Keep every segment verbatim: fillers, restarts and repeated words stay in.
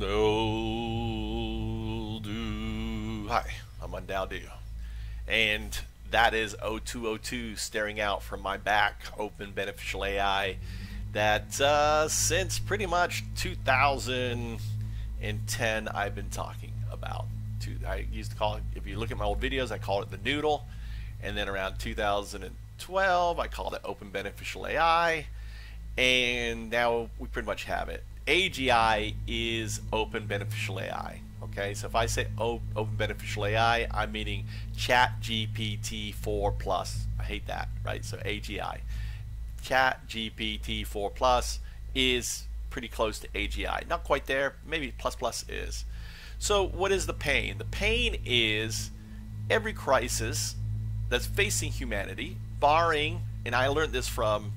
UnDaoDu. Hi, I'm UnDaoDu, and that is oh two oh two staring out from my back, open beneficial A I, that uh, since pretty much two thousand ten I've been talking about. I used to call it, if you look at my old videos, I called it the noodle, and then around two thousand twelve I called it open beneficial A I, and now we pretty much have it. A G I is open beneficial A I. Okay, so if I say open beneficial A I, I'm meaning Chat G P T four plus. I hate that, right? So A G I, Chat G P T four plus is pretty close to A G I. Not quite there, maybe plus plus is. So what is the pain? The pain is every crisis that's facing humanity, barring, and I learned this from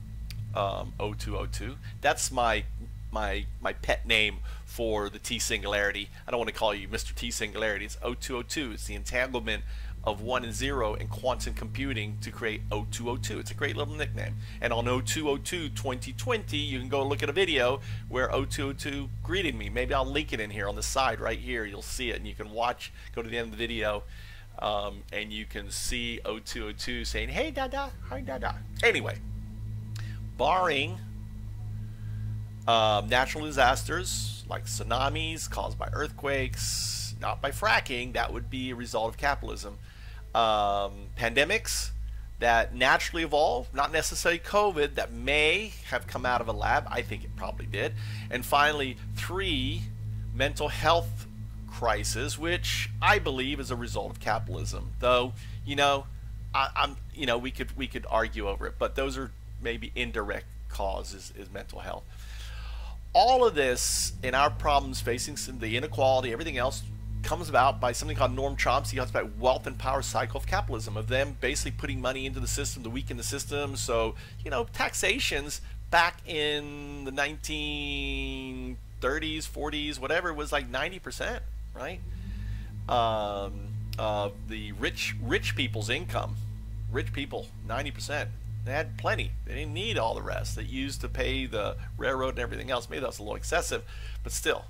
um, oh two oh two. That's my my my pet name for the T singularity. I don't want to call you Mister T singularity. It's oh two oh two. It's the entanglement of one and zero in quantum computing to create oh two oh two. It's a great little nickname. And on oh two oh two twenty twenty, you can go look at a video where oh two oh two greeted me. Maybe I'll link it in here on the side right here. You'll see it, and you can watch, go to the end of the video, um, and you can see oh two oh two saying, hey, Dada, hi, Dada. Anyway, barring um, natural disasters like tsunamis caused by earthquakes, not by fracking, that would be a result of capitalism, um, pandemics that naturally evolve, not necessarily COVID, that may have come out of a lab. I think it probably did. And finally, three, mental health crisis, which I believe is a result of capitalism, though, you know, I, I'm you know, we could we could argue over it, but those are maybe indirect causes, is mental health. All of this and our problems facing some the inequality, everything else, comes about by something called Norm Chomsky. He talks about wealth and power cycle of capitalism, of them basically putting money into the system to weaken the system. So, you know, taxations back in the nineteen thirties, forties, whatever, was like ninety percent, right? Um, of the rich, rich people's income, rich people, ninety percent. They had plenty. They didn't need all the rest. They used to pay the railroad and everything else. Maybe that's a little excessive, but still.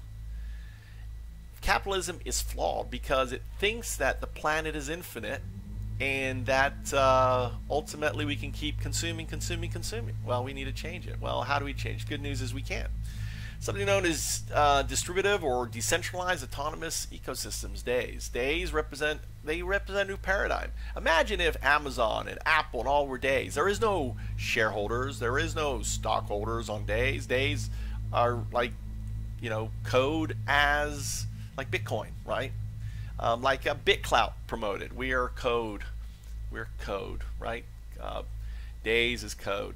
Capitalism is flawed because it thinks that the planet is infinite and that uh, ultimately we can keep consuming, consuming, consuming. Well, we need to change it. Well, how do we change? Good news is we can. Something known as uh, distributive or decentralized autonomous ecosystems, D A Os. D A Os represent, they represent a new paradigm. Imagine if Amazon and Apple and all were D A Os. There is no shareholders. There is no stockholders on D A Os. D A Os are like, you know, code as... like Bitcoin, right? Um, like uh, BitClout promoted. We are code. We're code, right? Uh, D A Os is code.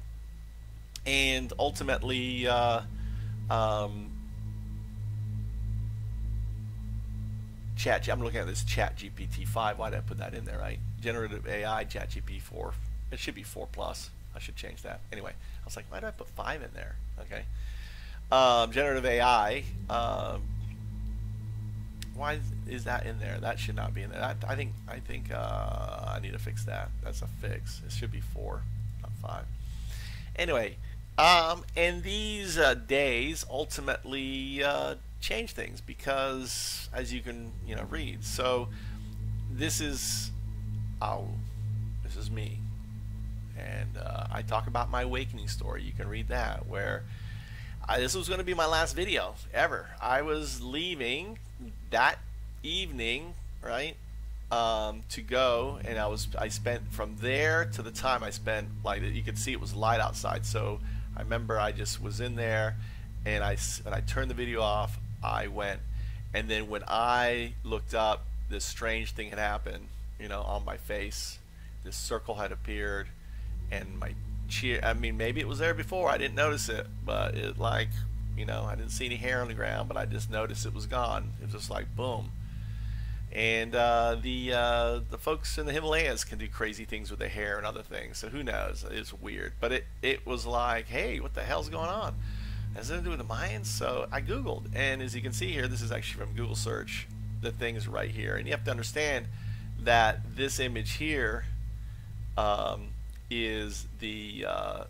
And ultimately, uh, um, chat, I'm looking at this Chat G P T five. Why did I put that in there, right? Generative A I, Chat G P T four. It should be four plus. I should change that. Anyway, I was like, why did I put five in there? Okay. Um, generative A I. Um, Why is that in there? That should not be in there. That, I think I think uh, I need to fix that. That's a fix. It should be four, not five. Anyway, um, and these uh, D A Os ultimately uh, change things because, as you can you know read. So this is oh, this is me, and uh, I talk about my awakening story. You can read that where. I, this was going to be my last video ever. I was leaving that evening, right, um, to go, and I was I spent from there to the time I spent, like you could see it was light outside. So I remember I just was in there, and I when I turned the video off, I went, and then when I looked up, this strange thing had happened, you know, on my face. This circle had appeared, and my. Cheer, I mean, maybe it was there before, I didn't notice it, but it like, you know, I didn't see any hair on the ground, but I just noticed it was gone. It was just like boom. And uh, the uh, the folks in the Himalayas can do crazy things with their hair and other things, so who knows? It's weird, but it it was like, hey, what the hell's going on? Has it to do with the Mayans? So I Googled, and as you can see here, this is actually from Google search. The thing is right here, and you have to understand that this image here. Um, is the uh,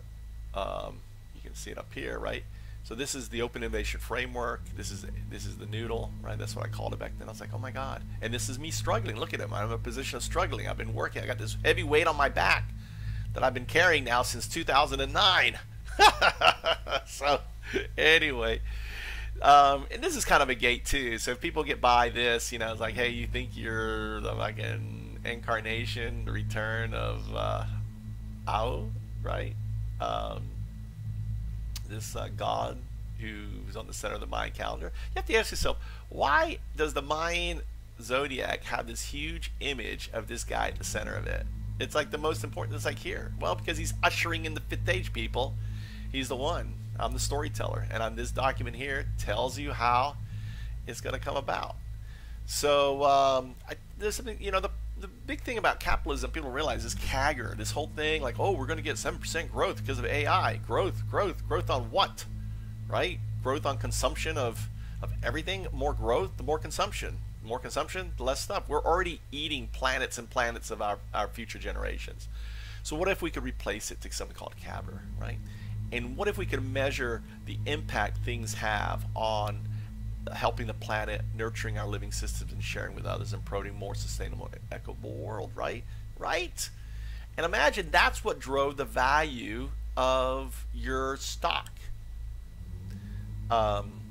um, you can see it up here, right? So this is the Open Innovation Framework. This is this is the noodle, right? That's what I called it back then. I was like, oh my God. And this is me struggling. Look at him. I'm in a position of struggling. I've been working. I got this heavy weight on my back that I've been carrying now since two thousand nine. So anyway, um, and this is kind of a gate too. So if people get by this, you know, it's like, hey, you think you're like an incarnation, the return of uh, A O, right? Um, this uh, god who's on the center of the Mayan calendar. You have to ask yourself, why does the Mayan zodiac have this huge image of this guy at the center of it? It's like the most important. It's like here. Well, because he's ushering in the fifth age, people. He's the one. I'm the storyteller, and on this document here tells you how it's going to come about. So um, I, there's something, you know, the the big thing about capitalism people realize is C A G R, this whole thing like, oh, we're going to get seven percent growth because of A I. Growth, growth, growth on what? Right? Growth on consumption of, of everything. More growth, the more consumption. The more consumption, the less stuff. We're already eating planets and planets of our, our future generations. So what if we could replace it to something called C A B R, right? And what if we could measure the impact things have on helping the planet, nurturing our living systems, and sharing with others, and promoting more sustainable, equitable world, right? Right? And imagine that's what drove the value of your stock, um,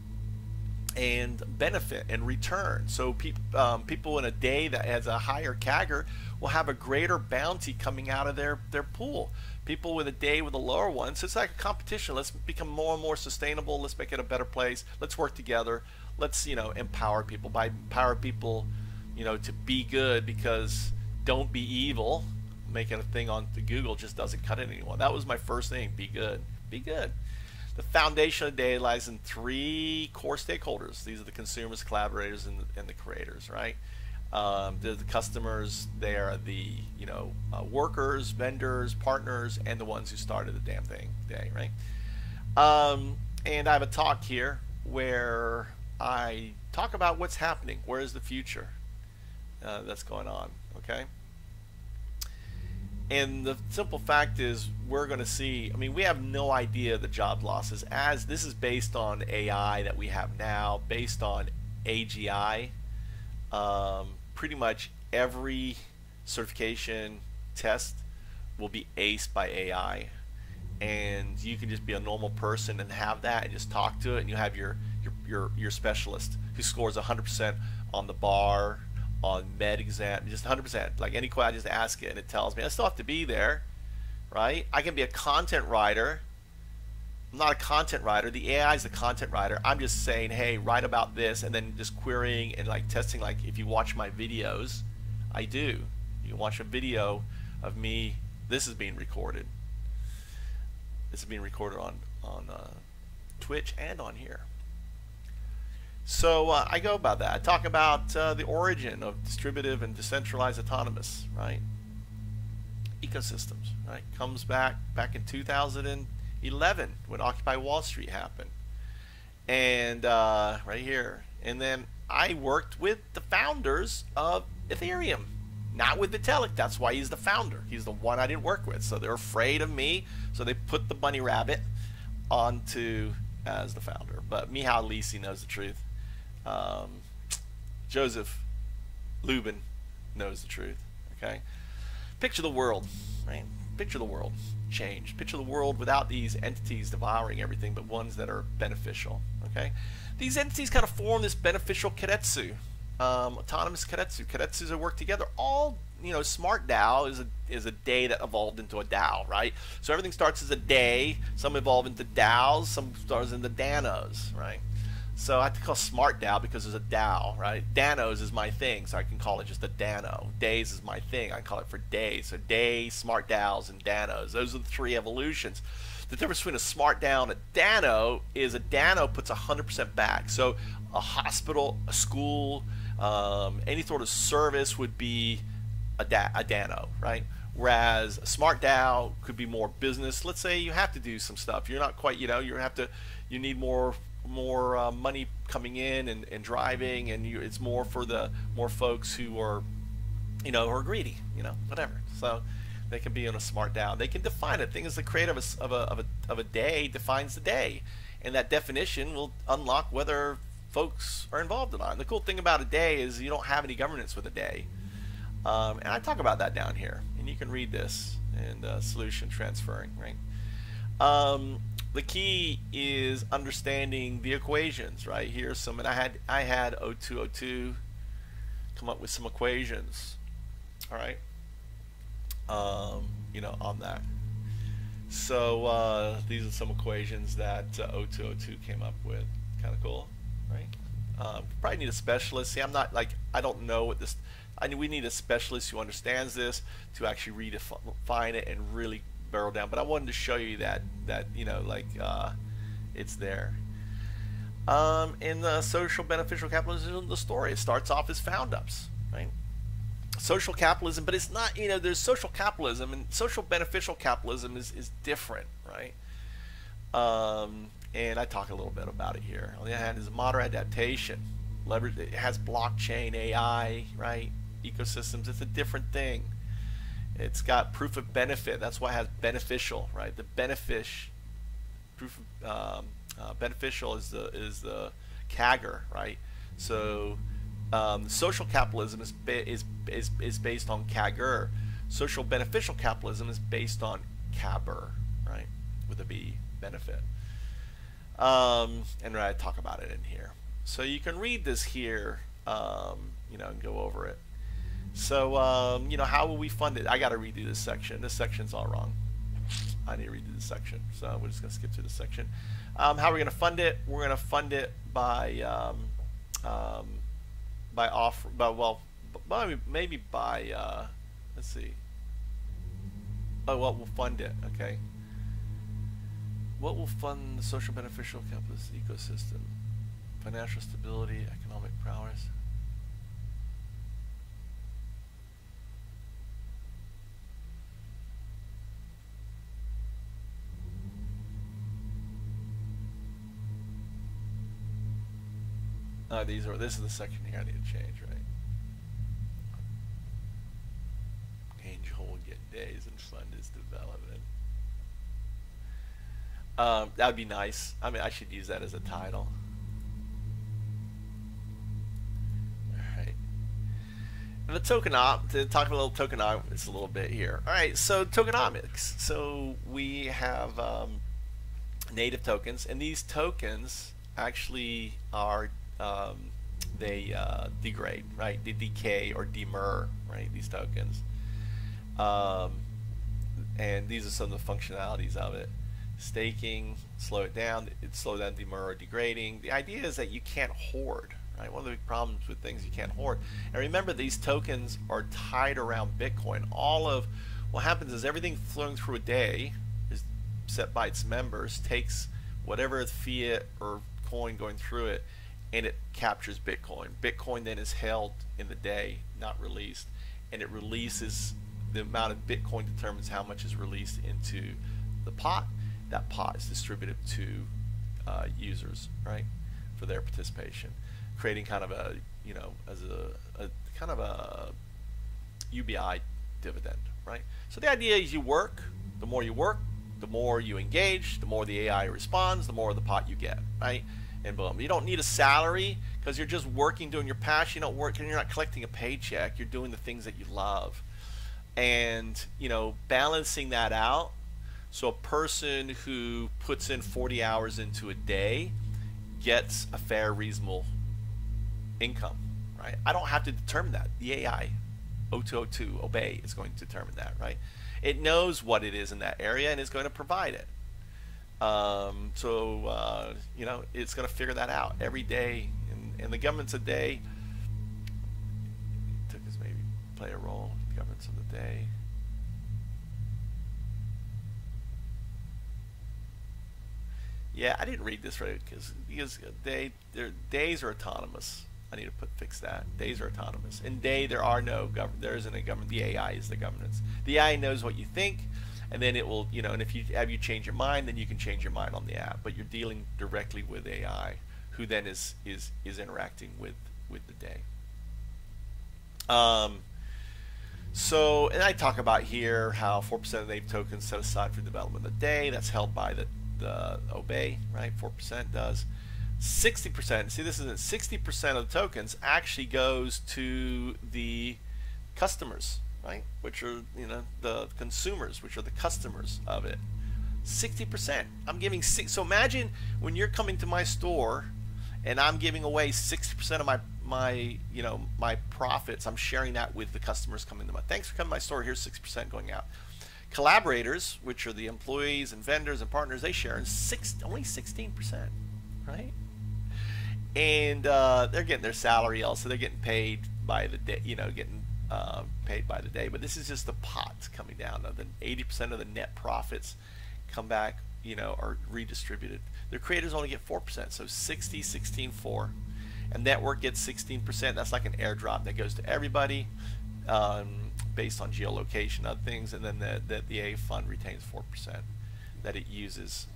and benefit and return. So pe um, people in a day that has a higher C A G R will have a greater bounty coming out of their, their pool. People with a day with a lower one, so it's like a competition. Let's become more and more sustainable. Let's make it a better place. Let's work together. Let's, you know, empower people. By empower people, you know, to be good, because don't be evil. Making a thing on Google just doesn't cut it anymore. That was my first thing, be good, be good. The foundation of the day lies in three core stakeholders. These are the consumers, collaborators, and the, and the creators, right? Um, the, the customers, they are the, you know, uh, workers, vendors, partners, and the ones who started the damn thing day, right? Um, and I have a talk here where I talk about what's happening. Where is the future uh, that's going on, okay? And the simple fact is we're going to see, I mean, we have no idea the job losses, as this is based on A I that we have now, based on A G I. Um, pretty much every certification test will be aced by A I, and you can just be a normal person and have that and just talk to it, and you have your your, your, your specialist who scores one hundred percent on the bar, on med exam, just one hundred percent. Like any question, I just ask it and it tells me. I still have to be there, right? I can be a content writer. I'm not a content writer. The A I is the content writer. I'm just saying, hey, write about this, and then just querying and like testing. Like if you watch my videos, I do. You can watch a video of me. This is being recorded. This is being recorded on on uh, Twitch and on here. So uh, I go about that. I talk about uh, the origin of distributive and decentralized autonomous, right? Ecosystems, right? Comes back back in two thousand eleven when Occupy Wall Street happened, and uh, right here. And then I worked with the founders of Ethereum, not with Vitalik. That's why he's the founder. He's the one I didn't work with, so they're afraid of me, so they put the bunny rabbit onto as the founder. But Mihai Lisi knows the truth. Um, Joseph Lubin knows the truth. Okay, picture the world, right? Picture the world changed. Picture the world without these entities devouring everything, but ones that are beneficial. Okay, these entities kind of form this beneficial keiretsu, um, autonomous keiretsu. Keiretsus that work together. All, you know, smart DAO is a is a day that evolved into a DAO, right? So everything starts as a day. Some evolve into DAOs. Some starts into Danos, right? So I have to call smart DAO because it's a DAO, right? Danos is my thing, so I can call it just a Dano. Days is my thing, I call it for days. So day, smart DAOs, and Danos. Those are the three evolutions. The difference between a smart DAO and a Dano is a Dano puts one hundred percent back. So a hospital, a school, um, any sort of service would be a, da a Dano, right? Whereas a smart DAO could be more business. Let's say you have to do some stuff. You're not quite, you know, you have to, you need more more uh, money coming in and, and driving, and you, it's more for the more folks who are, you know, who are greedy, you know, whatever. So they can be on a smart DAO. They can define it. Thing is, the creator of a, of a, of a, of a day defines the day, and that definition will unlock whether folks are involved or not. And the cool thing about a D A is you don't have any governance with a D A. Um, and I talk about that down here, and you can read this and uh, solution transferring, right? Um, the key is understanding the equations, right? Here's some, and I had I had oh two oh two come up with some equations, all right? Um, you know, on that. So uh, these are some equations that uh, oh two oh two came up with. Kind of cool. Right? Um, probably need a specialist. See, I'm not like I don't know what this. I mean, we need a specialist who understands this to actually redefine it and really barrel down. But I wanted to show you that that you know, like uh, it's there. Um, in the social beneficial capitalism, the story it starts off as found ups, right? Social capitalism, but it's not. You know, there's social capitalism and social beneficial capitalism is is different, right? Um, And I talk a little bit about it here. On the other hand, is modern adaptation. Leverage, it has blockchain, A I, right? Ecosystems. It's a different thing. It's got proof of benefit. That's why it has beneficial, right? The benefit, proof of um, uh, beneficial is the is the C A G R, right? So um, social capitalism is ba is is is based on C A G R. Social beneficial capitalism is based on C A B R, right? With a B, benefit. Um, and I talk about it in here, so you can read this here, um, you know, and go over it. So um, you know, how will we fund it? I got to redo this section. This section's all wrong. I need to redo this section, so we're just gonna skip through this section. Um, how are we gonna fund it? We're gonna fund it by um, um, by offer, by well, by, maybe by uh, let's see. Oh well, we'll fund it. Okay. What will fund the social beneficial capitalist ecosystem? Financial stability, economic prowess. Uh, these are. This is the section here I need to change, right? Angel will get days and fund his development. Um, that would be nice. I mean, I should use that as a title. Alright. The tokenomics, to talk a little tokenomics a little bit here. Alright, so tokenomics. So we have um, native tokens, and these tokens actually are, um, they uh, degrade, right? They decay or demur, right? These tokens. Um, and these are some of the functionalities of it. Staking, slow it down, it slow down demur or degrading. The idea is that you can't hoard, right? One of the big problems with things, you can't hoard. And remember, these tokens are tied around Bitcoin. All of what happens is everything flowing through a D A is set by its members, takes whatever fiat or coin going through it, and it captures Bitcoin. Bitcoin then is held in the D A, not released, and it releases the amount of Bitcoin determines how much is released into the pot. That pot is distributed to uh, users, right, for their participation, creating kind of a, you know, as a, a kind of a U B I dividend, right? So the idea is you work, the more you work, the more you engage, the more the A I responds, the more of the pot you get, right? And boom, you don't need a salary because you're just working, doing your passion. You don't work, and you're not collecting a paycheck. You're doing the things that you love, and you know, balancing that out. So a person who puts in forty hours into a day gets a fair, reasonable income, right? I don't have to determine that. The A I, oh two oh two, Obey, is going to determine that, right? It knows what it is in that area and is going to provide it. Um, so, uh, you know, it's going to figure that out every day. And, and the government's a day. Tokens maybe play a role in the governance of the day. Yeah, I didn't read this right because because they their days are autonomous. I need to put fix that. Days are autonomous. In day there are no govern there isn't a government. The A I is the governance. The A I knows what you think, and then it will, you know, and if you have you change your mind, then you can change your mind on the app. But you're dealing directly with A I, who then is is is interacting with with the day. Um so and I talk about here how four percent of native tokens set aside for development of the day, that's held by the uh, Obey, right? four percent does. sixty percent, see this is it, sixty percent of the tokens actually goes to the customers, right? Which are, you know, the consumers, which are the customers of it. sixty percent. I'm giving six. So imagine when you're coming to my store and I'm giving away sixty percent of my, my, you know, my profits. I'm sharing that with the customers coming to my, thanks for coming to my store. Here's sixty percent going out. Collaborators, which are the employees and vendors and partners, they share in six, only sixteen percent, right? And uh, they're getting their salary also. They're getting paid by the day, you know, getting uh, paid by the day. But this is just the pot coming down. The eighty percent of the net profits come back, you know, are redistributed. Their creators only get four percent, so sixty, sixteen, four. And network gets sixteen percent. That's like an airdrop that goes to everybody um, based on geolocation and other things. And then the, the, the A fund retains four percent that it uses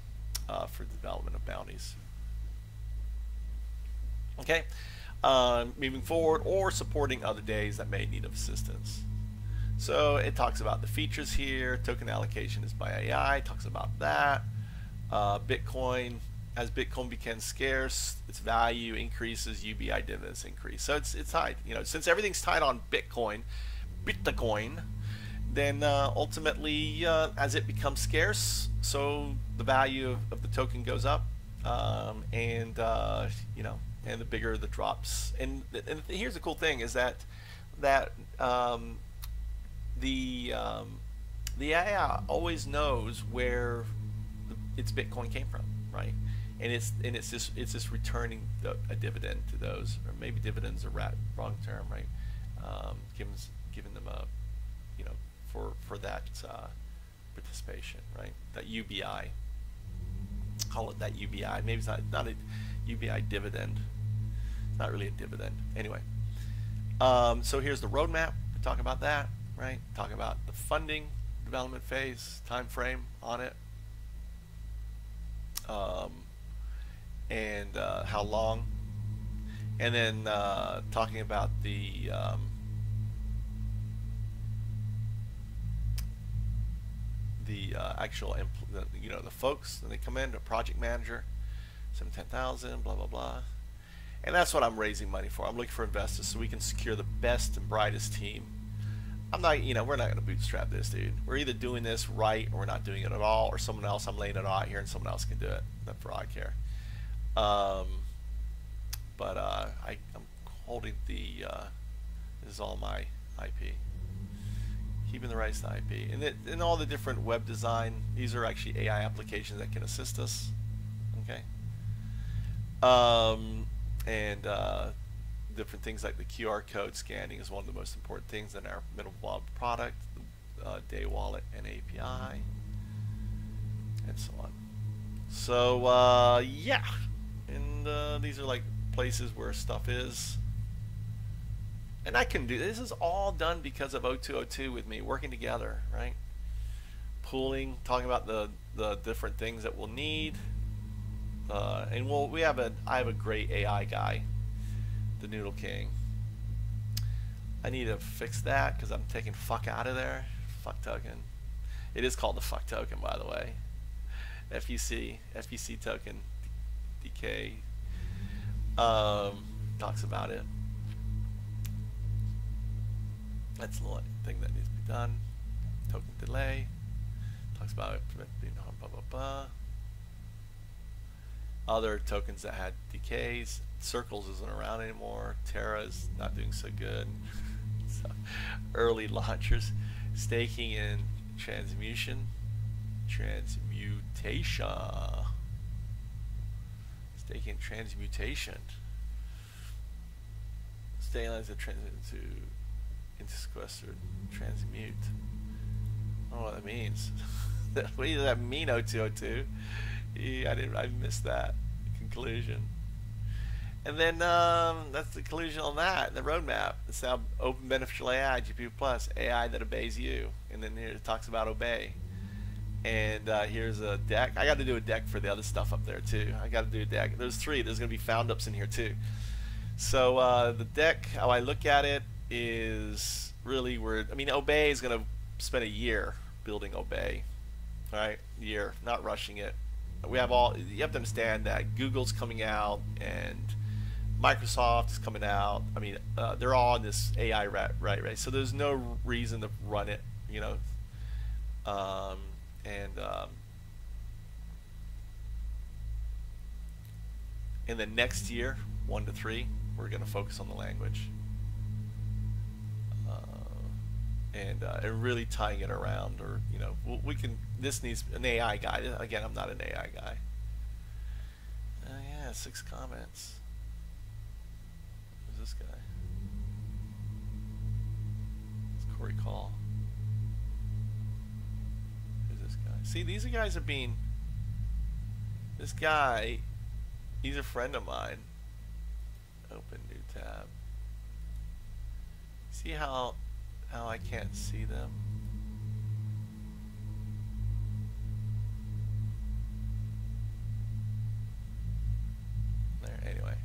uh, for the development of bounties. Okay, uh, moving forward or supporting other D A Os that may need assistance. So it talks about the features here. Token allocation is by A I. It talks about that. Uh, Bitcoin, as Bitcoin becomes scarce, its value increases. U B I dividends increase. So it's it's tied. You know, since everything's tied on Bitcoin, Bitcoin, then uh, ultimately, uh, as it becomes scarce, so the value of, of the token goes up, um, and uh, you know. And the bigger the drops, and, and here's the cool thing is that that um, the um, the A I always knows where the, its Bitcoin came from, right? And it's and it's just it's just returning the, a dividend to those, or maybe dividends are rat, wrong term, right? Um, giving giving them a, you know, for for that uh, participation, right? That U B I, call it that U B I. Maybe it's not not a U B I dividend. It's not really a dividend. Anyway, um, so here's the roadmap. We're talking about that, right? Talking about the funding, development phase, time frame on it, um, and uh, how long. And then uh, talking about the um, the uh, actual, the, you know, the folks. And they come in, the project manager. Some ten thousand, blah, blah, blah. And that's what I'm raising money for. I'm looking for investors so we can secure the best and brightest team. I'm not, you know, we're not going to bootstrap this, dude. We're either doing this right or we're not doing it at all, or someone else, I'm laying it out here and someone else can do it. That's for all I care. Um, but uh, I, I'm holding the, uh, this is all my I P. Keeping the rights to I P. And, it, and all the different web design, these are actually A I applications that can assist us. Okay. Um, and uh, different things like the Q R code scanning is one of the most important things in our middle blob product, uh, Day Wallet and A P I, and so on. So uh, yeah, and uh, these are like places where stuff is, and I can do this is all done because of oh two oh two with me working together, right? Pooling, talking about the the different things that we'll need. Uh, and we'll, we have a I have a great A I guy, the Noodle King. I need to fix that because I'm taking fuck out of there. Fuck token. It is called the fuck token, by the way. F U C, F U C token, D K um, talks about it. That's the only thing that needs to be done. Token delay talks about it. Blah blah blah. Other tokens that had decays, Circles isn't around anymore, Terra's not doing so good, so early launchers, staking and transmutation, transmutation, staking and transmutation, stabilize and transit into, into sequestered, transmute, I don't know what that means, what does that mean, oh two oh two? Yeah, I didn't. I missed that conclusion. And then um, that's the conclusion on that. The roadmap. It's now open beneficial A I, G P U plus A I that obeys you. And then here it talks about obey. And uh, here's a deck. I got to do a deck for the other stuff up there too. I got to do a deck. There's three. There's gonna be found ups in here too. So uh, the deck, how I look at it is really weird. I mean, obey is gonna spend a year building obey, all right? Year, not rushing it. we have all, you have to understand that Google's coming out and Microsoft is coming out. I mean, uh, they're all in this A I rat right race. So there's no reason to run it, you know. Um, and um, in the next year, one to three, we're going to focus on the language uh, and uh, and really tying it around, or you know, we can. This needs an A I guy. Again, I'm not an A I guy. Uh, yeah, six comments. This guy. It's Corey Call. Who's this guy? See, these guys are being. This guy, he's a friend of mine. Open new tab. See how how I can't see them? There, anyway.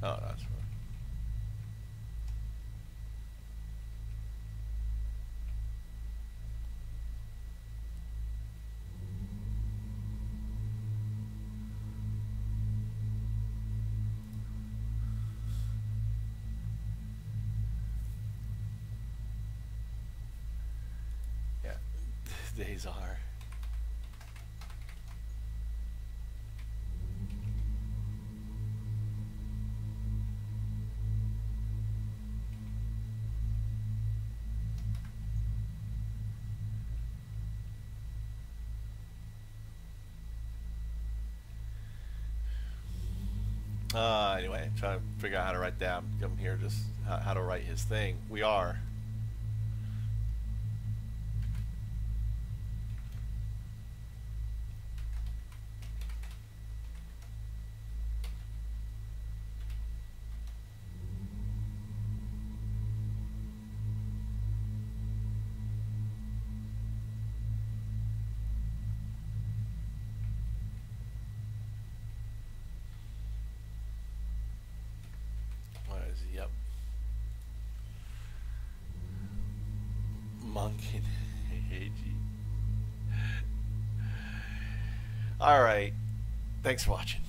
Oh, that's right. Yeah, days are. Uh, anyway, trying to figure out how to write down. I'm here just how, how to write his thing. We are. All right. Thanks for watching.